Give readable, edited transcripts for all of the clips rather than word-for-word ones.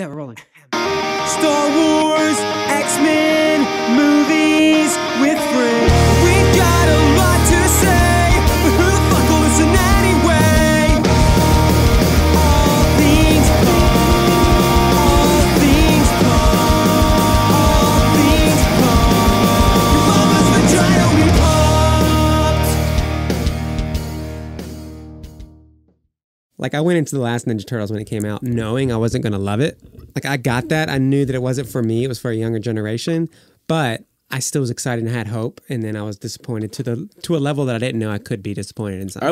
Yeah, we're rolling. Star Wars, X-Men, movies with friends. We got a lot to say, but who the fuck will listen anyway? Like, I went into the last Ninja Turtles when it came out knowing I wasn't going to love it. Like, I got that. I knew that it wasn't for me. It was for a younger generation. But I still was excited and had hope. And then I was disappointed to a level that I didn't know I could be disappointed in something.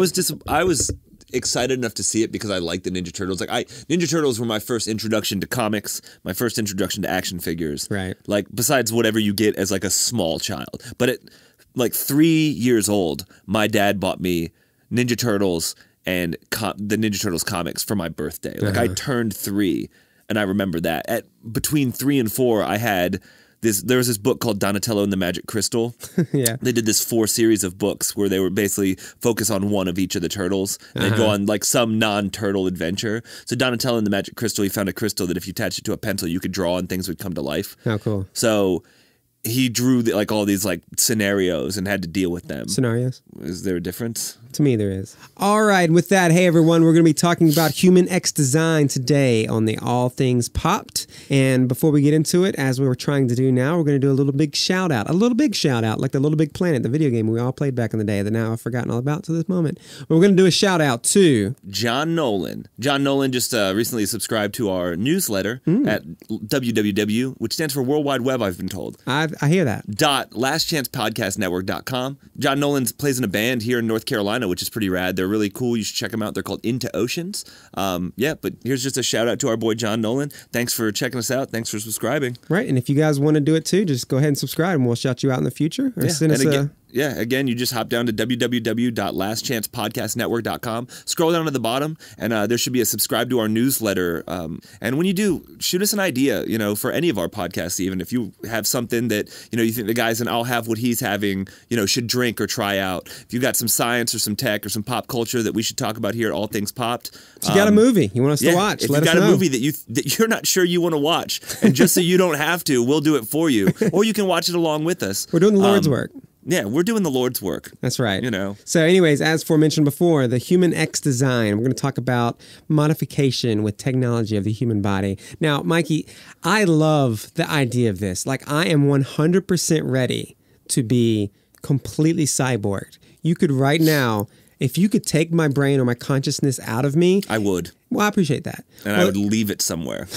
I was excited enough to see it because I liked the Ninja Turtles. Like, Ninja Turtles were my first introduction to comics, my first introduction to action figures. Right. Like, besides whatever you get as, like, a small child. But at, like, 3 years old, my dad bought me Ninja Turtles and the Ninja Turtles comics for my birthday. Like, I turned 3, and I remember that. At between 3 and 4, I had this. There was this book called Donatello and the Magic Crystal. Yeah, they did this 4 series of books where they were basically focus on one of each of the turtles. And they'd go on like some non-turtle adventure. So Donatello and the Magic Crystal, he found a crystal that if you attached it to a pencil, you could draw and things would come to life. Oh, cool! So he drew like all these like scenarios and had to deal with them. Scenarios? Is there a difference? To me, there is. All right. With that, hey, everyone, we're going to be talking about HumanX Design today on the All Things Popped. And before we get into it, as we were trying to do now, we're going to do a little big shout out. A little big shout out, like the Little Big Planet, the video game we all played back in the day that now I've forgotten all about to this moment. But we're going to do a shout out to John Nolan. John Nolan just recently subscribed to our newsletter at www, which stands for World Wide Web, I've been told. I hear that. .lastchancepodcastnetwork.com. John Nolan plays in a band here in North Carolina, which is pretty rad. They're really cool. You should check them out. They're called Into Oceans. Yeah, but here's just a shout out to our boy John Nolan. Thanks for checking us out. Thanks for subscribing. Right, and if you guys want to do it too, just go ahead and subscribe, and we'll shout you out in the future. Or send us a... Yeah, again, you just hop down to www.lastchancepodcastnetwork.com, scroll down to the bottom, and there should be a subscribe to our newsletter. And when you do, shoot us an idea, you know, for any of our podcasts even. If you have something that, you know, you think the guys in I'll Have What He's Having, you know, should drink or try out. If you got some science or some tech or some pop culture that we should talk about here at All Things Popped. If you got a movie you want us to watch, let us know. If you got a movie that, you're not sure you want to watch, and just so you don't have to, we'll do it for you. Or you can watch it along with us. We're doing the Lord's work. Yeah, we're doing the Lord's work. That's right. You know. So anyways, as forementioned before, the HumanX Design, we're going to talk about modification with technology of the human body. Now, Mikey, I love the idea of this. Like, I am 100% ready to be completely cyborged. You could right now, if you could take my brain or my consciousness out of me. I would. Well, I appreciate that. And I would leave it somewhere.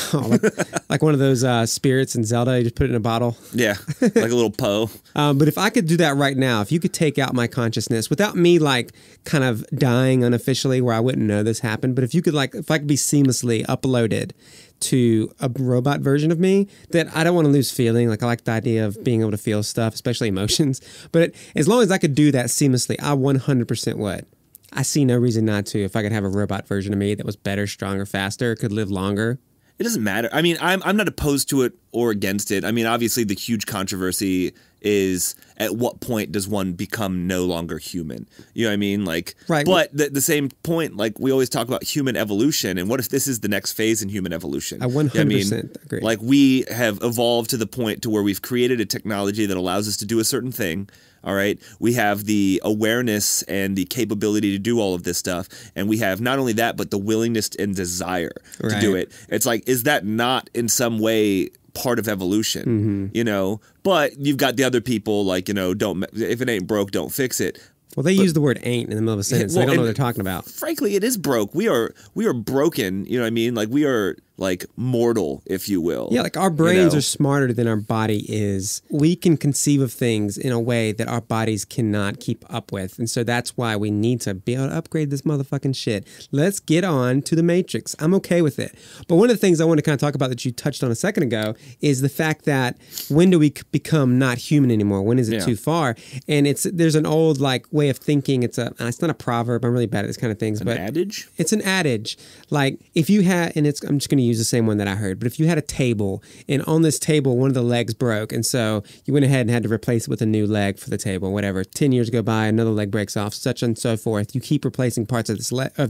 Like one of those spirits in Zelda, you just put it in a bottle. Yeah, like a little Poe. But if I could do that right now, if you could take out my consciousness without me like kind of dying unofficially where I wouldn't know this happened, but if you could like, if I could be seamlessly uploaded to a robot version of me, that I don't want to lose feeling. Like, I like the idea of being able to feel stuff, especially emotions. But as long as I could do that seamlessly, I 100% would. I see no reason not to if I could have a robot version of me that was better, stronger, faster, could live longer. It doesn't matter. I mean, I'm not opposed to it or against it. I mean, obviously the huge controversy is at what point does one become no longer human? You know what I mean? Like, right. But the same point, like, we always talk about human evolution, and what if this is the next phase in human evolution? I 100% agree. Like, we have evolved to the point to where we've created a technology that allows us to do a certain thing. All right. We have the awareness and the capability to do all of this stuff. And we have not only that, but the willingness and desire to do it. It's like, is that not in some way part of evolution? You know, but you've got the other people like, you know, don't, if it ain't broke, don't fix it. Well, they use the word ain't in the middle of a sentence. Well, they don't know what they're talking about. Frankly, it is broke. We are broken. You know what I mean? Like, we are like mortal, if you will. Yeah, like, our brains are smarter than our body is. We can conceive of things in a way that our bodies cannot keep up with. And so that's why we need to be able to upgrade this motherfucking shit. Let's get on to the Matrix. I'm okay with it. But one of the things I want to kind of talk about that you touched on a second ago is the fact that when do we become not human anymore? When is it too far? And there's an old like way of thinking. It's not a proverb. I'm really bad at this kind of things. It's an adage? It's an adage. Like, if you had, and I'm just going to use use the same one that I heard, but if you had a table and on this table one of the legs broke, and so you went ahead and had to replace it with a new leg for the table, whatever, 10 years go by, another leg breaks off, such and so forth. You keep replacing parts of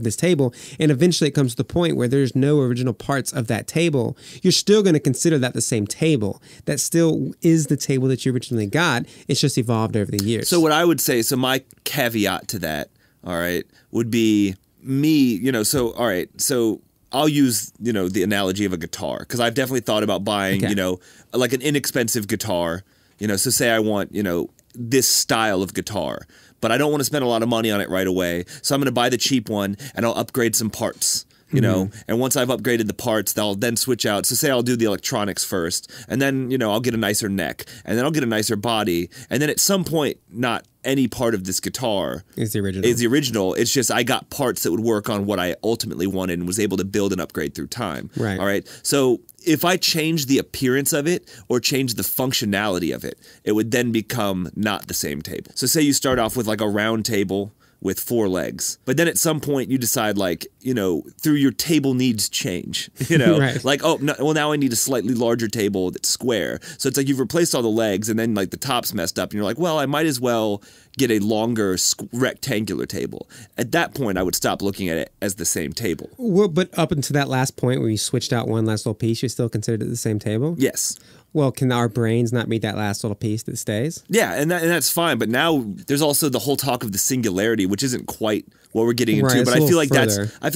this table, and eventually it comes to the point where there's no original parts of that table. You're still going to consider that the same table. That still is the table that you originally got. It's just evolved over the years. So what I would say, so my caveat to that, all right, would be me, you know, so, all right, so I'll use, you know, the analogy of a guitar, because I've definitely thought about buying, you know, like an inexpensive guitar, you know, so say I want, you know, this style of guitar, but I don't want to spend a lot of money on it right away, so I'm going to buy the cheap one, and I'll upgrade some parts, you know, and once I've upgraded the parts, I'll then switch out, so say I'll do the electronics first, and then, you know, I'll get a nicer neck, and then I'll get a nicer body, and then at some point, not any part of this guitar is the original. It's just I got parts that would work on what I ultimately wanted and was able to build and upgrade through time. Right. All right. So if I change the appearance of it or change the functionality of it, it would then become not the same table. So say you start off with like a round table with four legs, but then at some point you decide, like, you know, through your table needs change, you know, like, oh, no, well, now I need a slightly larger table that's square. So it's like you've replaced all the legs and then like the top's messed up and you're like, well, I might as well get a longer rectangular table. At that point, I would stop looking at it as the same table. Well, but up until that last point where you switched out one last little piece, you still considered it the same table? Yes. Well, can our brains not be that last little piece that stays? Yeah, and that's fine. But now there's also the whole talk of the singularity, which isn't quite what we're getting into. But I feel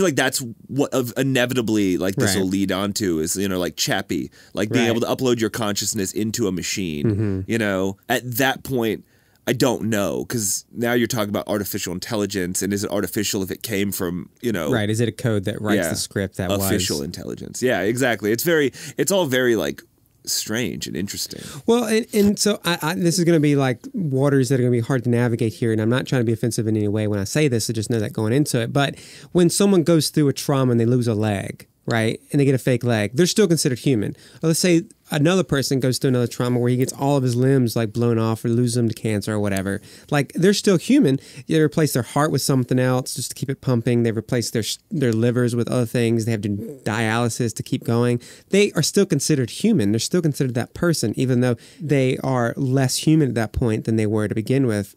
like that's what inevitably like this will lead on to is, you know, like Chappie, like being able to upload your consciousness into a machine. You know, at that point, I don't know, because now you're talking about artificial intelligence, and is it artificial if it came from, you know... Right, is it a code that writes the script that was... Official intelligence. Yeah, exactly. It's very, it's all very, like, strange and interesting. Well, and so I this is going to be, like, waters that are going to be hard to navigate here, and I'm not trying to be offensive in any way when I say this, so just know that going into it, but when someone goes through a trauma and they lose a leg, right, and they get a fake leg, they're still considered human. Or let's say another person goes through another trauma where he gets all of his limbs like blown off or loses them to cancer or whatever. Like, they're still human. They replace their heart with something else just to keep it pumping. They replace their livers with other things. They have to do dialysis to keep going. They are still considered human. They're still considered that person, even though they are less human at that point than they were to begin with.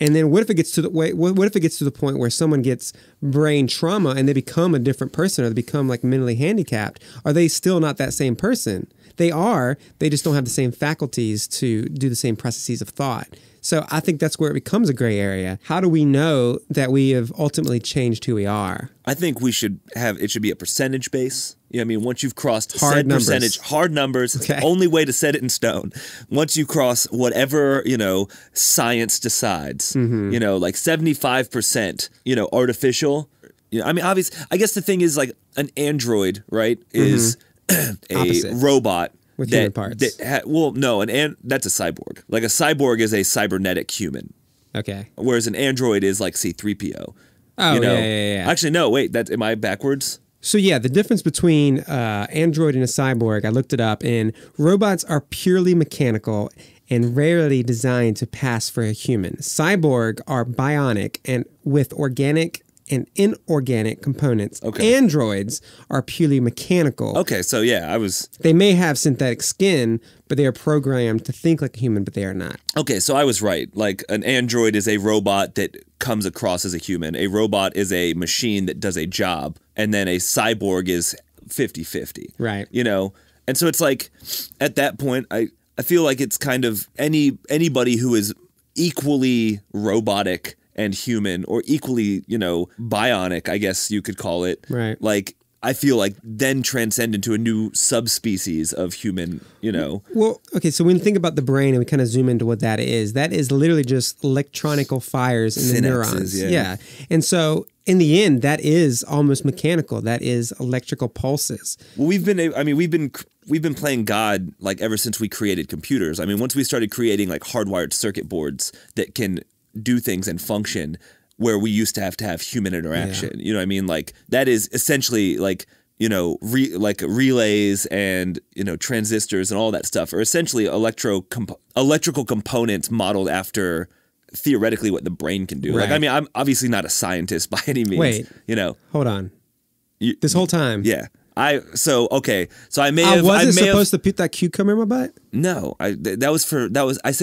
And then what if it gets to the point where someone gets brain trauma and they become a different person, or they become like mentally handicapped? Are they still not that same person? They are. They just don't have the same faculties to do the same processes of thought. So I think that's where it becomes a gray area. How do we know that we have ultimately changed who we are? I think we should have, it should be a percentage base. You know, I mean, once you've crossed hard numbers. Percentage, hard numbers, it's the only way to set it in stone. Once you cross whatever, you know, science decides, you know, like 75%, you know, artificial. You know, I mean, obviously, I guess the thing is, like, an android, right, is a robot. With human parts. Well, no, and that's a cyborg. Like, a cyborg is a cybernetic human. Okay. Whereas an android is like C-3PO. Oh, you know? Yeah. Actually, no, wait, am I backwards? So yeah, the difference between android and a cyborg, I looked it up, and robots are purely mechanical and rarely designed to pass for a human. Cyborg are bionic and with organic and inorganic components. Okay. Androids are purely mechanical. Okay, so yeah, They may have synthetic skin, but they are programmed to think like a human, but they are not. Okay, so I was right. Like, an android is a robot that comes across as a human. A robot is a machine that does a job, and then a cyborg is 50-50. Right. You know? And so it's like, at that point, I feel like it's kind of anybody who is equally robotic and human, or equally, you know, bionic, I guess you could call it. Right. Like, I feel like then transcend into a new subspecies of human, you know. Well, okay, so when you think about the brain and we kind of zoom into what that is literally just electronical fires in the neurons. Yeah. And so in the end, that is almost mechanical. That is electrical pulses. Well, we've been playing God, like, ever since we created computers. I mean, once we started creating, like, hardwired circuit boards that can do things and function, where we used to have human interaction. Yeah. You know what I mean? Like, that is essentially, like, you know, relays and, you know, transistors and all that stuff are essentially electrical components modeled after theoretically what the brain can do. Right. Like, I mean, I'm obviously not a scientist by any means. Wait, you know, hold on. This whole time. Yeah. So I wasn't supposed to put that cucumber in my butt. No, I said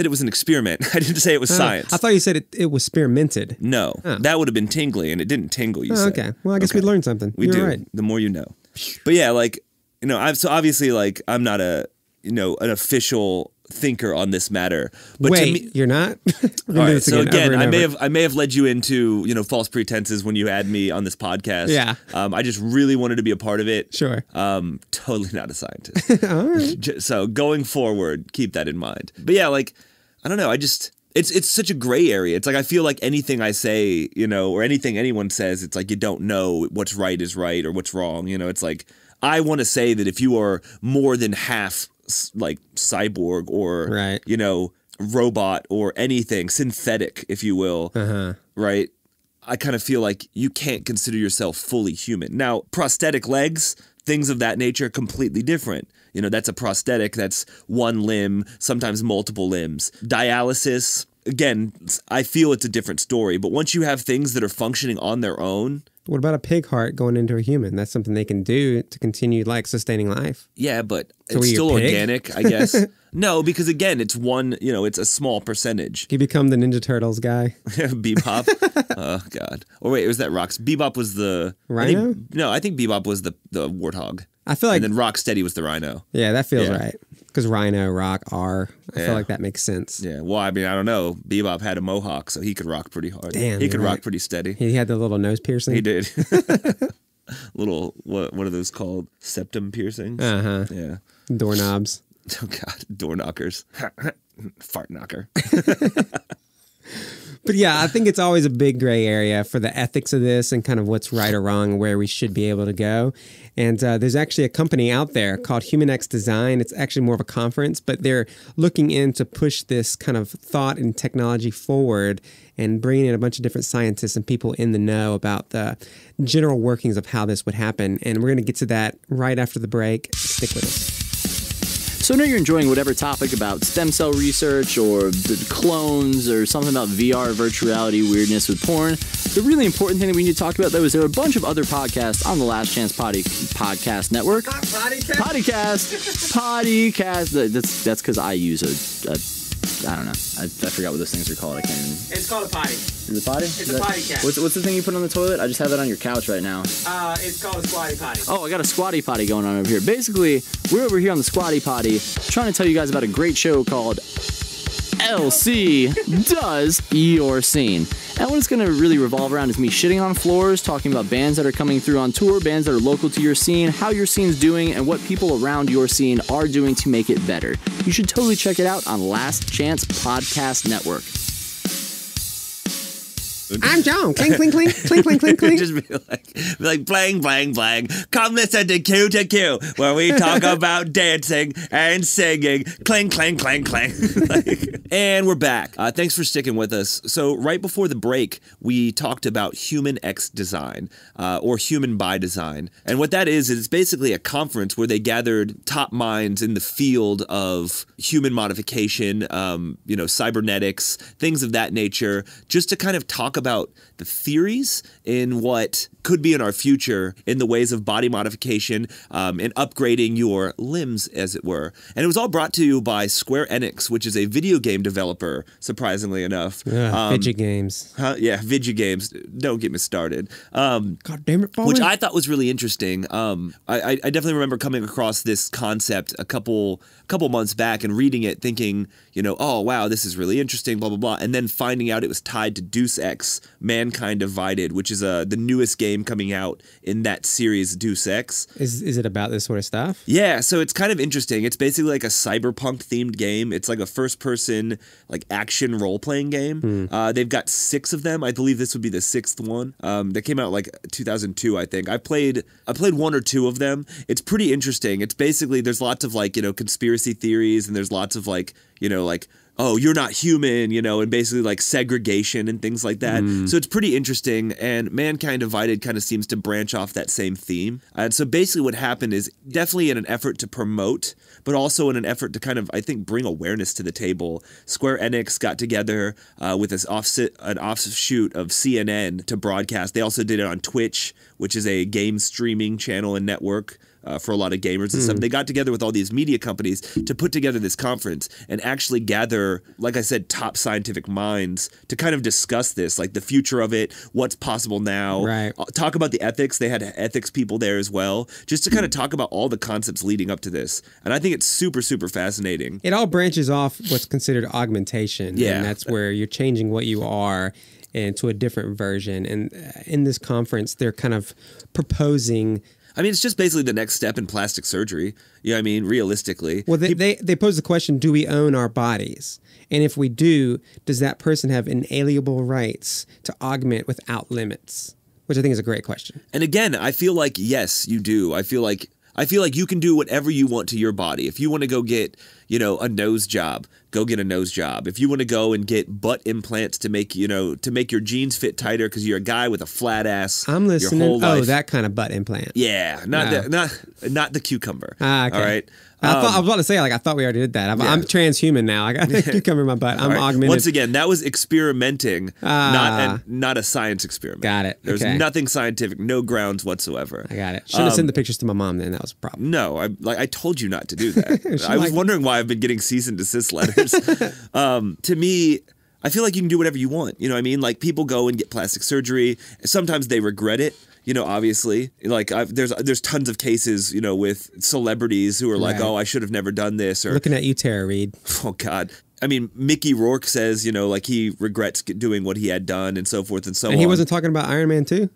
it was an experiment. I didn't say it was science. I thought you said it was experimented. No, that would have been tingly, and it didn't tingle. You said. Okay. Well, I guess we learned something. You're right. The more you know. But yeah, like you know, so obviously, like I'm not an official thinker on this matter. But wait, to me, you're not? Right, so again, I may have led you into, you know, false pretenses when you had me on this podcast. Yeah. I just really wanted to be a part of it. Sure. Totally not a scientist. All right. So going forward, keep that in mind. But yeah, like, I don't know. I just, it's such a gray area. It's like, I feel like anything I say, you know, or anything anyone says, it's like, you don't know what's right is right or what's wrong. You know, it's like, I want to say that if you are more than half like cyborg or you know, robot or anything synthetic, if you will, right, I kind of feel like you can't consider yourself fully human. Now, prosthetic legs, things of that nature, completely different. You know, that's a prosthetic. That's one limb, sometimes multiple limbs. Dialysis, again, I feel it's a different story. But once you have things that are functioning on their own. What about a pig heart going into a human? That's something they can do to continue, like, sustaining life. Yeah, but so it's still organic, I guess. No, because, again, it's one, you know, it's a small percentage. You become the Ninja Turtles guy. Bebop. Oh, God. Or wait, was that Rocksteady? Bebop was the... Rhino? I think Bebop was the warthog. I feel like... And then Rocksteady was the rhino. Yeah, that feels right. Because Rhino, Rock, R. I feel like that makes sense. Yeah. Well, I mean, I don't know. Bebop had a mohawk, so he could rock pretty hard. Damn. He could rock pretty steady. He had the little nose piercing. He did. Little, what are those called? Septum piercings? Uh-huh. Yeah. Doorknobs. Oh, God. Door knockers. Fart knocker. But yeah, I think it's always a big gray area for the ethics of this and kind of what's right or wrong, where we should be able to go. And there's actually a company out there called HumanX Design. It's actually more of a conference, but they're looking in to push this kind of thought and technology forward and bringing in a bunch of different scientists and people in the know about the general workings of how this would happen. And we're going to get to that right after the break. Stick with us. So I know you're enjoying whatever topic about stem cell research or clones or something about VR, virtual reality, weirdness with porn. The really important thing that we need to talk about, though, is there are a bunch of other podcasts on the Last Chance Podcast Network. Podcast. That's because I use I don't know. I forgot what those things are called. I can't even... It's called a potty. Is it potty? It's a potty cat. What's the thing you put on the toilet? I just have that on your couch right now. It's called a squatty potty. Oh, I got a squatty potty going on over here. Basically, we're over here on the squatty potty trying to tell you guys about a great show called LC Does Your Scene. And what it's going to really revolve around is me shitting on floors, talking about bands that are coming through on tour, bands that are local to your scene, how your scene's doing, and what people around your scene are doing to make it better. You should totally check it out on Last Chance Podcast Network. I'm John. Clink, clink, clink, clink, clink, clink, clink. Just be like, bling, bling, bling. Come listen to Q, where we talk about dancing and singing. Clink, clink, clink, clink. And we're back. Thanks for sticking with us. So right before the break, we talked about HumanX Design, or Human by Design. And what that is it's basically a conference where they gathered top minds in the field of human modification, you know, cybernetics, things of that nature, just to kind of talk about the theories in what could be in our future in the ways of body modification and upgrading your limbs, as it were. And it was all brought to you by Square Enix, which is a video game developer, surprisingly enough. Vidya Games. Yeah, Vidya Games. Don't get me started. God damn it, Paulie. Which I thought was really interesting. I definitely remember coming across this concept a couple months back and reading it thinking, you know, oh, wow, this is really interesting, blah, blah, blah. And then finding out it was tied to Deus Ex, Mankind Divided, which is the newest game coming out in that series, Deus Ex. Is it about this sort of stuff? Yeah, so it's kind of interesting. It's basically like a cyberpunk-themed game. It's like a first-person, like, action role-playing game. They've got 6 of them. I believe this would be the 6th one. That came out, like, 2002, I think. I played 1 or 2 of them. It's pretty interesting. It's basically, there's lots of, like, you know, conspiracy theories, and there's lots of, like, you know, like, oh, you're not human, you know, and basically like segregation and things like that. So it's pretty interesting, and Mankind Divided kind of seems to branch off that same theme. And so basically what happened is definitely in an effort to promote, but also in an effort to kind of, I think, bring awareness to the table. Square Enix got together with an offshoot of CNN to broadcast. They also did it on Twitch, which is a game streaming channel and network. for a lot of gamers and stuff. They got together with all these media companies to put together this conference and actually gather, like I said, top scientific minds to kind of discuss this, like the future of it, what's possible now. Right. Talk about the ethics. They had ethics people there as well, just to kind of talk about all the concepts leading up to this. And I think it's super, super fascinating. It all branches off what's considered augmentation. Yeah. And that's where you're changing what you are into a different version. And in this conference, they're kind of proposing... I mean, it's just basically the next step in plastic surgery. You know what I mean? Realistically. Well, they pose the question, do we own our bodies? And if we do, does that person have inalienable rights to augment without limits? Which I think is a great question. And again, I feel like, yes, you do. I feel like you can do whatever you want to your body. If you want to go get, you know, a nose job, go get a nose job. If you want to go and get butt implants to make, you know, to make your jeans fit tighter because you're a guy with a flat ass. I'm listening. Your whole life. Oh, that kind of butt implant. Yeah, not the cucumber. Ah, okay. All right. I was about to say, like, I thought we already did that. I'm transhuman now. I got a cucumber in my butt. I'm augmented. Once again, that was experimenting, not a science experiment. Got it. There's nothing scientific, no grounds whatsoever. I got it. Should have sent the pictures to my mom then. That was a problem. No, I told you not to do that. I was wondering why I've been getting cease and desist letters. To me... I feel like you can do whatever you want. You know what I mean? Like, people go and get plastic surgery. Sometimes they regret it, you know, obviously. Like, there's tons of cases, you know, with celebrities who are like, oh, I should have never done this. Or looking at you, Tara Reid. Oh, God. I mean, Mickey Rourke says, you know, like, he regrets doing what he had done and so forth and so on. And he wasn't talking about Iron Man 2?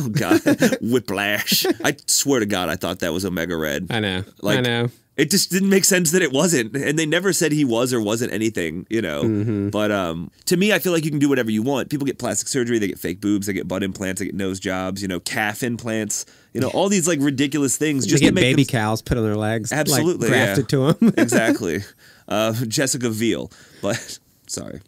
Oh, God. Whiplash. I swear to God, I thought that was Omega Red. I know. Like, I know. It just didn't make sense that it wasn't, and they never said he was or wasn't anything, you know. But to me, I feel like you can do whatever you want. People get plastic surgery, they get fake boobs, they get butt implants, they get nose jobs, you know, calf implants, you know, all these like ridiculous things. Just to get baby cows put on their legs, absolutely, like, grafted to them. Exactly, Jessica Biel, but. Sorry.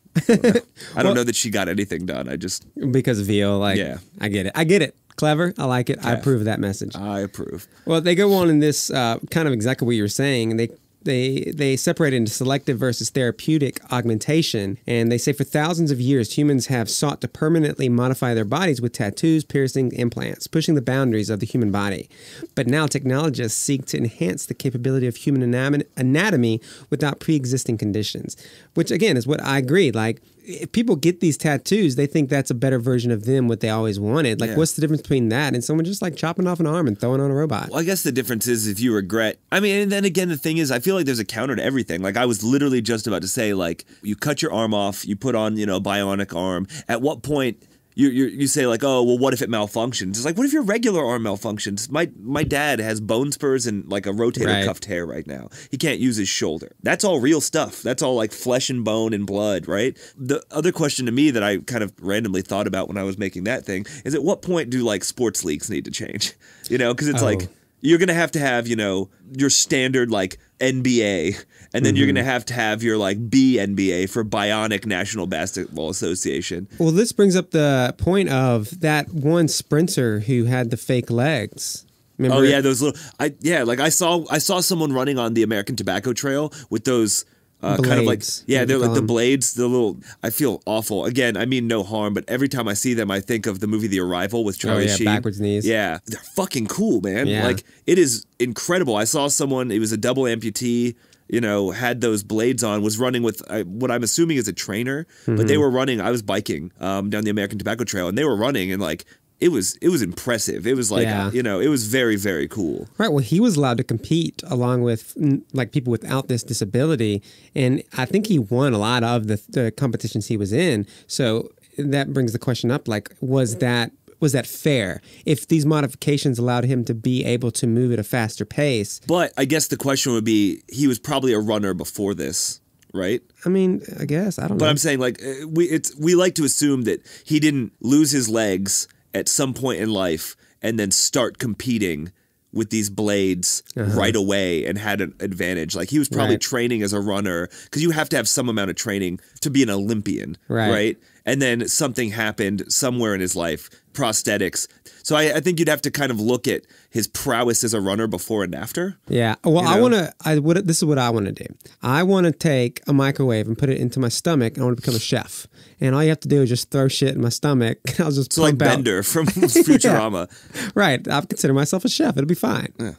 I don't know that she got anything done. I just... Because Veal, like... Yeah. I get it. I get it. Clever. I like it. Yeah. I approve that message. I approve. Well, they go on in this kind of exactly what you were saying. They separate into selective versus therapeutic augmentation. And they say for thousands of years, humans have sought to permanently modify their bodies with tattoos, piercings, implants, pushing the boundaries of the human body. But now technologists seek to enhance the capability of human anatomy without pre-existing conditions, which, again, is what I agree. Like, if people get these tattoos, they think that's a better version of them, what they always wanted. Like, what's the difference between that and someone just, like, chopping off an arm and throwing on a robot? Well, I guess the difference is if you regret... I mean, and then again, the thing is, I feel like there's a counter to everything. Like, I was literally just about to say, like, you cut your arm off, you put on, you know, a bionic arm. At what point... You say, like, oh, well, what if it malfunctions? It's like, what if your regular arm malfunctions? My dad has bone spurs and, like, a rotator cuff tear right now. He can't use his shoulder. That's all real stuff. That's all, like, flesh and bone and blood, right? The other question to me that I kind of randomly thought about when I was making that thing is at what point do, like, sports leagues need to change? You know, because it's like... You're going to have, you know, your standard, like, NBA, and then you're going to have your, like, BNBA for Bionic National Basketball Association. Well, this brings up the point of that one sprinter who had the fake legs. Remember? Oh, yeah, those little... like, I saw someone running on the American Tobacco Trail with those... kind of like, yeah, they're like the blades, the little, I feel awful. Again, I mean no harm, but every time I see them, I think of the movie The Arrival with Charlie Sheen. Backwards knees. Yeah, they're fucking cool, man. Yeah. Like, it is incredible. I saw someone, it was a double amputee, you know, had those blades on, was running with what I'm assuming is a trainer, but they were running, I was biking down the American Tobacco Trail, and they were running, and like, It was impressive. It was like, you know, it was very, very cool. Right. Well, he was allowed to compete along with, like, people without this disability. And I think he won a lot of the competitions he was in. So that brings the question up, like, was that fair? If these modifications allowed him to be able to move at a faster pace. But I guess the question would be, he was probably a runner before this. Right? I mean, I guess. I don't know. But I'm saying, like, we like to assume that he didn't lose his legs at some point in life and then start competing with these blades right away and had an advantage. Like, he was probably training as a runner, because you have to have some amount of training to be an Olympian, right? And then something happened somewhere in his life, prosthetics. So I think you'd have to kind of look at his prowess as a runner before and after. Yeah. Well, you know? This is what I want to do. I want to take a microwave and put it into my stomach, and I want to become a chef. And all you have to do is just throw shit in my stomach, and I'll just pump out. Bender from Futurama. Right. I'll consider myself a chef. It'll be fine. Yeah.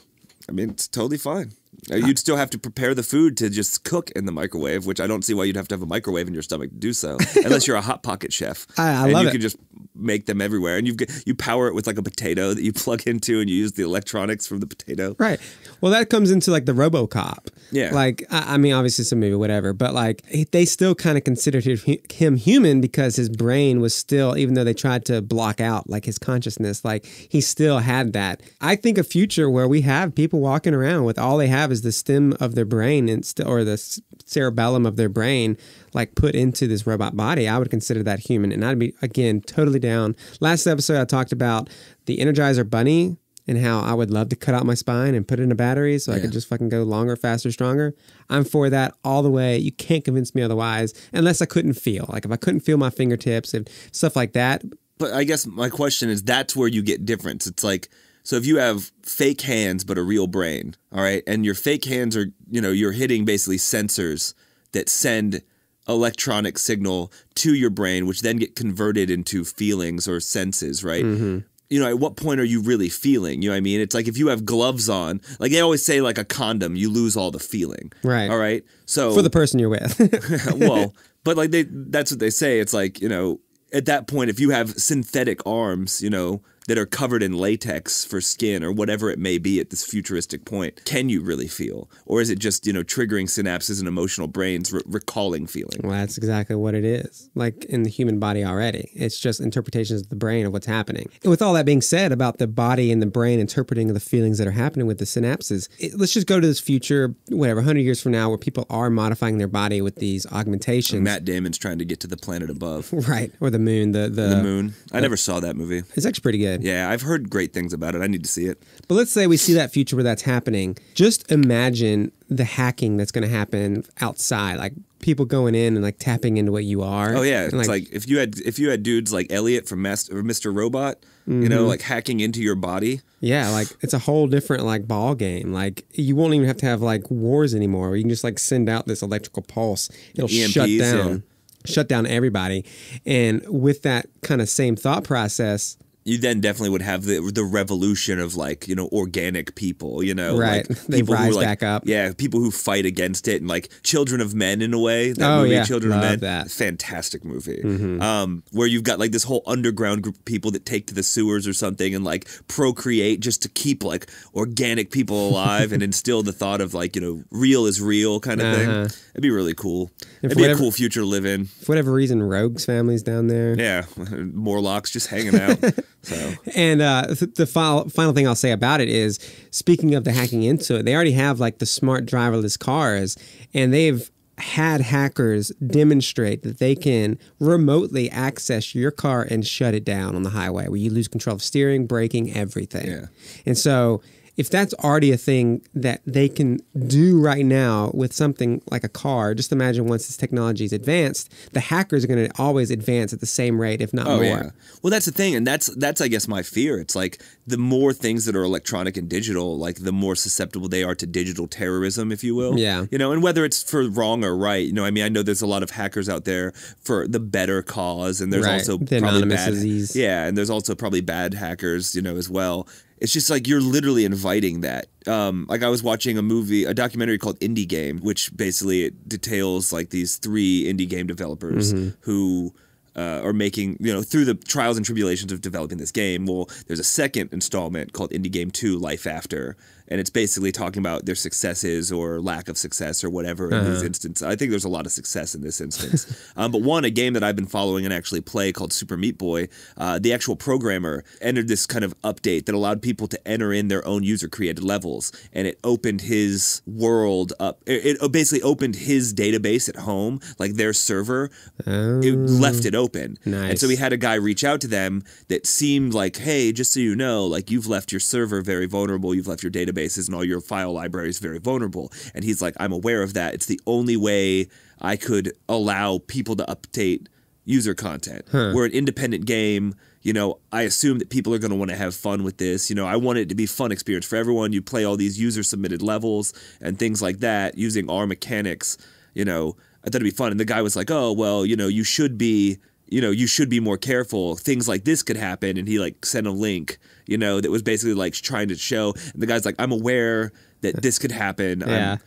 I mean, it's totally fine. You'd still have to prepare the food to just cook in the microwave, which I don't see why you'd have to have a microwave in your stomach to do so, unless you're a Hot Pocket chef. I love it. You can just make them everywhere, and you power it with like a potato that you plug into, and you use the electronics from the potato. Right. Well, that comes into like the RoboCop. Yeah. Like, I mean, obviously it's a movie, whatever, but like they still kind of considered him human because his brain was still, even though they tried to block out like his consciousness, like he still had that. I think a future where we have people walking around with all they have is the stem of their brain or the cerebellum of their brain, like put into this robot body, I would consider that human. And I'd be, again, totally down. Last episode, I talked about the Energizer Bunny and how I would love to cut out my spine and put it in a battery so I could just fucking go longer, faster, stronger. I'm for that all the way. You can't convince me otherwise, unless I couldn't feel. Like if I couldn't feel my fingertips and stuff like that. But I guess my question is, that's where you get difference. It's like, so if you have fake hands but a real brain, all right, and your fake hands are, you know, you're hitting basically sensors that send electronic signal to your brain, which then get converted into feelings or senses, right? Mm-hmm. You know, at what point are you really feeling? You know what I mean? It's like if you have gloves on, like they always say, like a condom, you lose all the feeling. Right. All right. So for the person you're with. Well, but like that's what they say. It's like, you know, at that point, if you have synthetic arms, you know, that are covered in latex for skin or whatever it may be at this futuristic point, can you really feel? Or is it just, you know, triggering synapses and emotional brains recalling feeling? Well, that's exactly what it is, like in the human body already. It's just interpretations of the brain of what's happening. And with all that being said about the body and the brain interpreting the feelings that are happening with the synapses, let's just go to this future, whatever, 100 years from now, where people are modifying their body with these augmentations. Or Matt Damon's trying to get to the planet above. Right, or the moon. The moon. I never saw that movie. It's actually pretty good. Yeah, I've heard great things about it. I need to see it. But let's say we see that future where that's happening. Just imagine the hacking that's going to happen outside, like people going in and like tapping into what you are. Oh yeah, and, like, it's like if you had dudes like Elliot from Mr. Robot, mm-hmm. you know, like hacking into your body. Yeah, like it's a whole different like ball game. Like you won't even have to have like wars anymore. You can just like send out this electrical pulse. It'll EMPs, shut down, shut down everybody. And with that kind of same thought process, you then definitely would have the revolution of, like, you know, organic people, you know. Right. Like they rise who, like, back up. Yeah, people who fight against it, and like Children of Men in a way. That movie, yeah. Children Love of Men. That. Fantastic movie. Mm-hmm. Where you've got like this whole underground group of people that take to the sewers or something and like procreate just to keep like organic people alive and instill the thought of like, you know, real is real kind of thing. It'd be really cool. It'd be a cool future to live in. For whatever reason, Rogue's family's down there. Yeah. Morlocks just hanging out. So. And the final thing I'll say about it is, speaking of the hacking into it, they already have like the smart driverless cars, and they've had hackers demonstrate that they can remotely access your car and shut it down on the highway where you lose control of steering, braking, everything. Yeah. And so if that's already a thing that they can do right now with something like a car, just imagine once this technology is advanced, the hackers are going to always advance at the same rate, if not more. Yeah. Well, that's the thing, and that's I guess my fear. It's like the more things that are electronic and digital, like the more susceptible they are to digital terrorism, if you will. Yeah. You know, and whether it's for wrong or right, you know, I mean, I know there's a lot of hackers out there for the better cause, and there's also the probably bad. Yeah, and there's also probably bad hackers, you know, as well. It's just like you're literally inviting that. Like I was watching a documentary called Indie Game, which basically it details like these three indie game developers who are making, you know, through the trials and tribulations of developing this game. Well, there's a second installment called Indie Game 2, Life After. And it's basically talking about their successes or lack of success or whatever in this instance. I think there's a lot of success in this instance. But one, a game that I've been following and actually play called Super Meat Boy, the actual programmer entered this kind of update that allowed people to enter in their own user-created levels. And it opened his world up. It basically opened his database at home, like their server. It left it open. Nice. And so we had a guy reach out to them that seemed like, hey, just so you know, like you've left your server very vulnerable. You've left your database and all your file libraries very vulnerable. And he's like, I'm aware of that. It's the only way I could allow people to update user content. We're an independent game. You know, I assume that people are going to want to have fun with this. You know, I want it to be a fun experience for everyone. You play all these user-submitted levels and things like that using our mechanics. You know, I thought it'd be fun. And the guy was like, oh, well, you know, you should be you know, you should be more careful. Things like this could happen. And he like sent a link, you know, that was basically like trying to show. And the guy's like, I'm aware that this could happen. Yeah.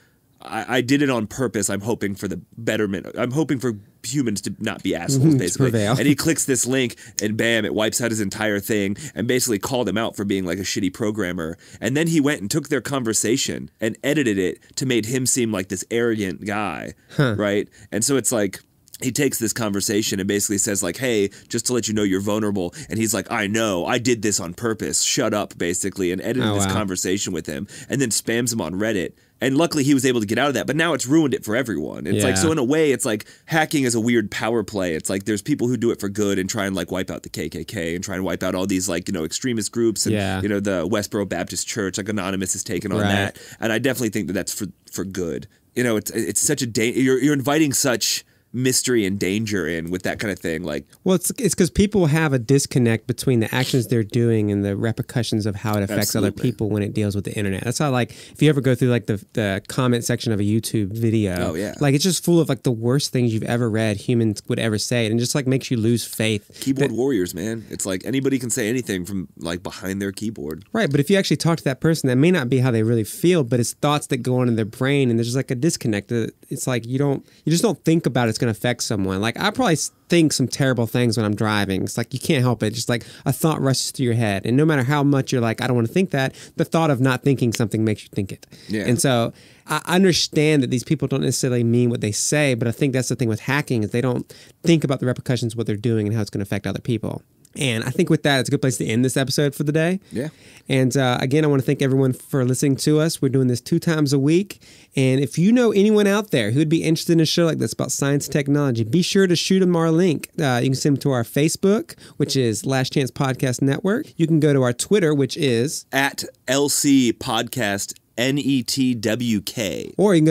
I did it on purpose. I'm hoping for the betterment. I'm hoping for humans to not be assholes, basically. And he clicks this link, and bam, it wipes out his entire thing, and basically called him out for being like a shitty programmer. And then he went and took their conversation and edited it to make him seem like this arrogant guy, right? And so it's like, he takes this conversation and basically says like, hey, just to let you know you're vulnerable. And he's like, I know, I did this on purpose. Shut up, basically, and edited this conversation with him, and then spams him on Reddit. And luckily he was able to get out of that, but now it's ruined it for everyone. It's like, so in a way, it's like hacking is a weird power play. It's like there's people who do it for good and try and like wipe out the KKK and try and wipe out all these like, you know, extremist groups and, you know, the Westboro Baptist Church, like Anonymous is taking on that. And I definitely think that that's for good. You know, it's such a danger. You're inviting such mystery and danger in with that kind of thing. Like, well, it's because people have a disconnect between the actions they're doing and the repercussions of how it affects other people when it deals with the internet. That's how, like, if you ever go through like the comment section of a YouTube video, like it's just full of like the worst things you've ever read humans would ever say, and just like makes you lose faith. Keyboard warriors, man. It's like anybody can say anything from like behind their keyboard, right? But if you actually talk to that person, that may not be how they really feel, but it's thoughts that go on in their brain, and there's just like a disconnect. It's like you just don't think about it. It's going to affect someone. Like, I probably think some terrible things when I'm driving. It's like you can't help it. Just like a thought rushes through your head, and no matter how much you're like, I don't want to think that, the thought of not thinking something makes you think it. Yeah. And so I understand that these people don't necessarily mean what they say, but I think that's the thing with hacking, is they don't think about the repercussions of what they're doing and how it's going to affect other people. And I think with that, it's a good place to end this episode for the day. Yeah. And again, I want to thank everyone for listening to us. We're doing this 2 times a week. And if you know anyone out there who would be interested in a show like this about science and technology, be sure to shoot them our link. You can send them to our Facebook, which is Last Chance Podcast Network. You can go to our Twitter, which is at LC Podcast Netwk. Or you can go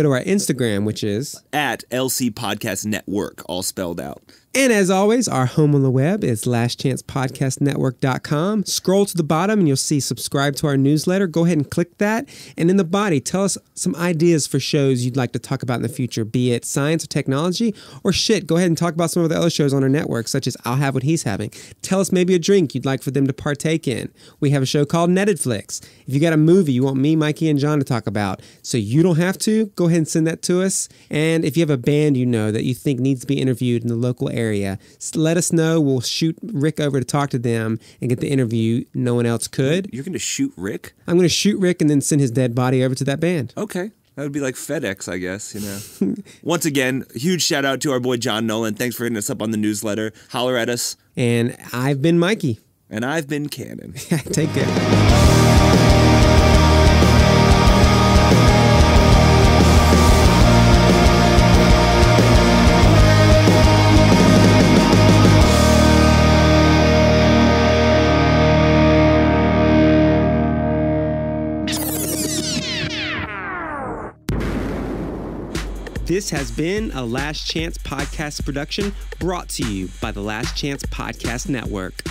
to our Instagram, which is at LC Podcast Network, all spelled out. And as always, our home on the web is lastchancepodcastnetwork.com. Scroll to the bottom and you'll see subscribe to our newsletter. Go ahead and click that. And in the body, tell us some ideas for shows you'd like to talk about in the future, be it science or technology or shit. Go ahead and talk about some of the other shows on our network, such as I'll Have What He's Having. Tell us maybe a drink you'd like for them to partake in. We have a show called Netedflix. If you got a movie you want me, Mikey, and John to talk about so you don't have to, go ahead and send that to us. And if you have a band you know that you think needs to be interviewed in the local area, let us know. We'll shoot Rick over to talk to them and get the interview no one else could. You're going to shoot Rick? I'm going to shoot Rick and then send his dead body over to that band. Okay. That would be like FedEx, I guess, you know. Once again, huge shout out to our boy John Nolan. Thanks for hitting us up on the newsletter. Holler at us. And I've been Mikey. And I've been Cannon. Take care. This has been a Last Chance Podcast production brought to you by the Last Chance Podcast Network.